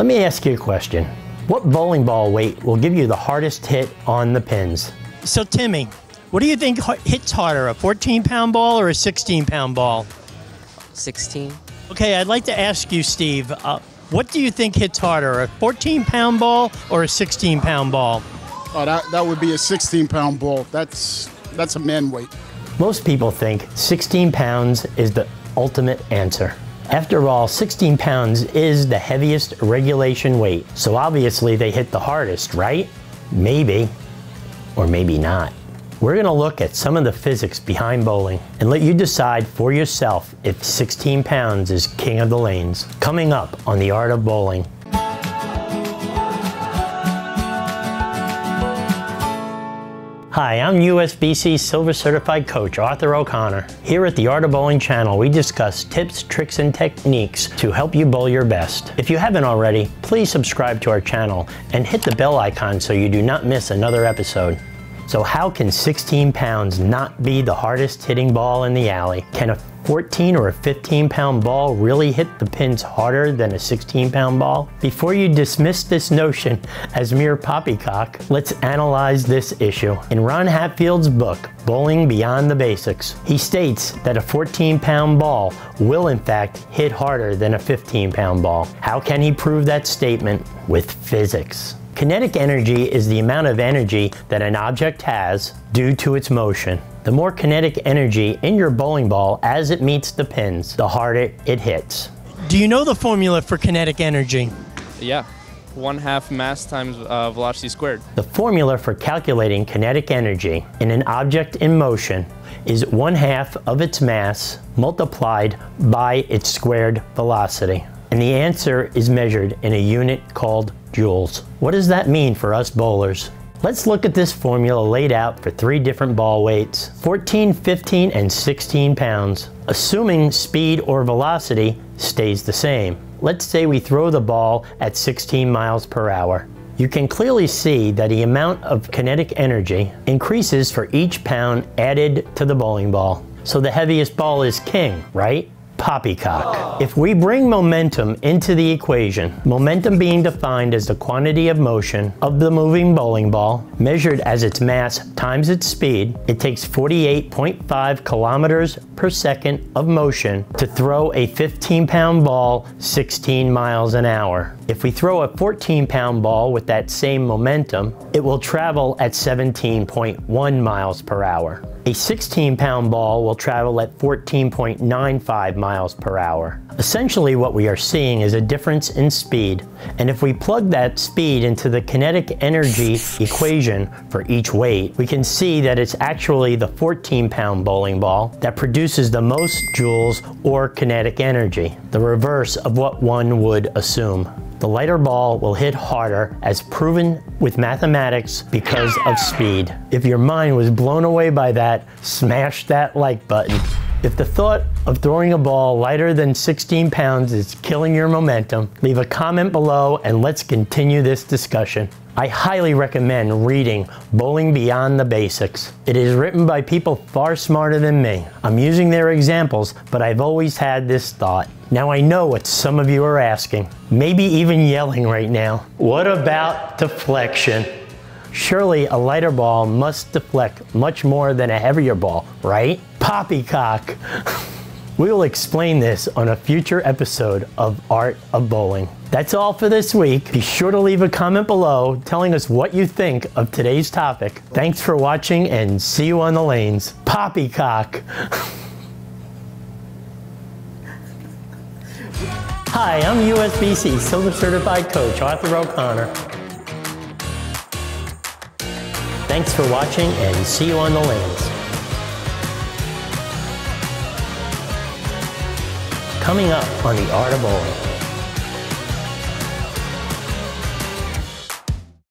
Let me ask you a question. What bowling ball weight will give you the hardest hit on the pins? So Timmy, what do you think hits harder, a 14-pound ball or a 16-pound ball? 16. Okay, I'd like to ask you, Steve, what do you think hits harder, a 14-pound ball or a 16-pound ball? Oh, that would be a 16-pound ball. That's a man weight. Most people think 16 pounds is the ultimate answer. After all, 16 pounds is the heaviest regulation weight, so obviously they hit the hardest, right? Maybe, or maybe not. We're gonna look at some of the physics behind bowling and let you decide for yourself if 16 pounds is king of the lanes. Coming up on the Art of Bowling. Hi, I'm USBC Silver Certified Coach Arthur O'Connor. Here at the Art of Bowling channel, we discuss tips, tricks, and techniques to help you bowl your best. If you haven't already, please subscribe to our channel and hit the bell icon so you do not miss another episode. So how can 16 pounds not be the hardest hitting ball in the alley? Can a 14 or a 15-pound ball really hit the pins harder than a 16-pound ball? Before you dismiss this notion as mere poppycock, let's analyze this issue. In Ron Hatfield's book, Bowling Beyond the Basics, he states that a 14-pound ball will in fact hit harder than a 15-pound ball. How can he prove that statement? With physics. Kinetic energy is the amount of energy that an object has due to its motion. The more kinetic energy in your bowling ball as it meets the pins, the harder it hits. Do you know the formula for kinetic energy? Yeah. 1/2 mass times velocity squared. The formula for calculating kinetic energy in an object in motion is 1/2 of its mass multiplied by its squared velocity. And the answer is measured in a unit called joules. What does that mean for us bowlers? Let's look at this formula laid out for three different ball weights, 14, 15, and 16 pounds. Assuming speed or velocity stays the same. Let's say we throw the ball at 16 miles per hour. You can clearly see that the amount of kinetic energy increases for each pound added to the bowling ball. So the heaviest ball is king, right? Poppycock. If we bring momentum into the equation, momentum being defined as the quantity of motion of the moving bowling ball measured as its mass times its speed, it takes 48.5 kilometers per second of motion to throw a 15-pound ball 16 miles an hour. If we throw a 14-pound ball with that same momentum, it will travel at 17.1 miles per hour. A 16-pound ball will travel at 14.95 miles per hour. Essentially what we are seeing is a difference in speed, and if we plug that speed into the kinetic energy equation for each weight, we can see that it's actually the 14-pound bowling ball that produces the most joules or kinetic energy, the reverse of what one would assume. The lighter ball will hit harder as proven with mathematics because of speed. If your mind was blown away by that, smash that like button. If the thought of throwing a ball lighter than 16 pounds is killing your momentum, leave a comment below and let's continue this discussion. I highly recommend reading Bowling Beyond the Basics. It is written by people far smarter than me. I'm using their examples, but I've always had this thought. Now I know what some of you are asking, maybe even yelling right now. What about deflection? Surely a lighter ball must deflect much more than a heavier ball, right? Poppycock. We will explain this on a future episode of Art of Bowling. That's all for this week. Be sure to leave a comment below telling us what you think of today's topic. Thanks for watching and see you on the lanes. Poppycock. Hi, I'm USBC Silver Certified Coach Arthur O'Connor. Thanks for watching and see you on the lanes. Coming up on the Art of Bowling.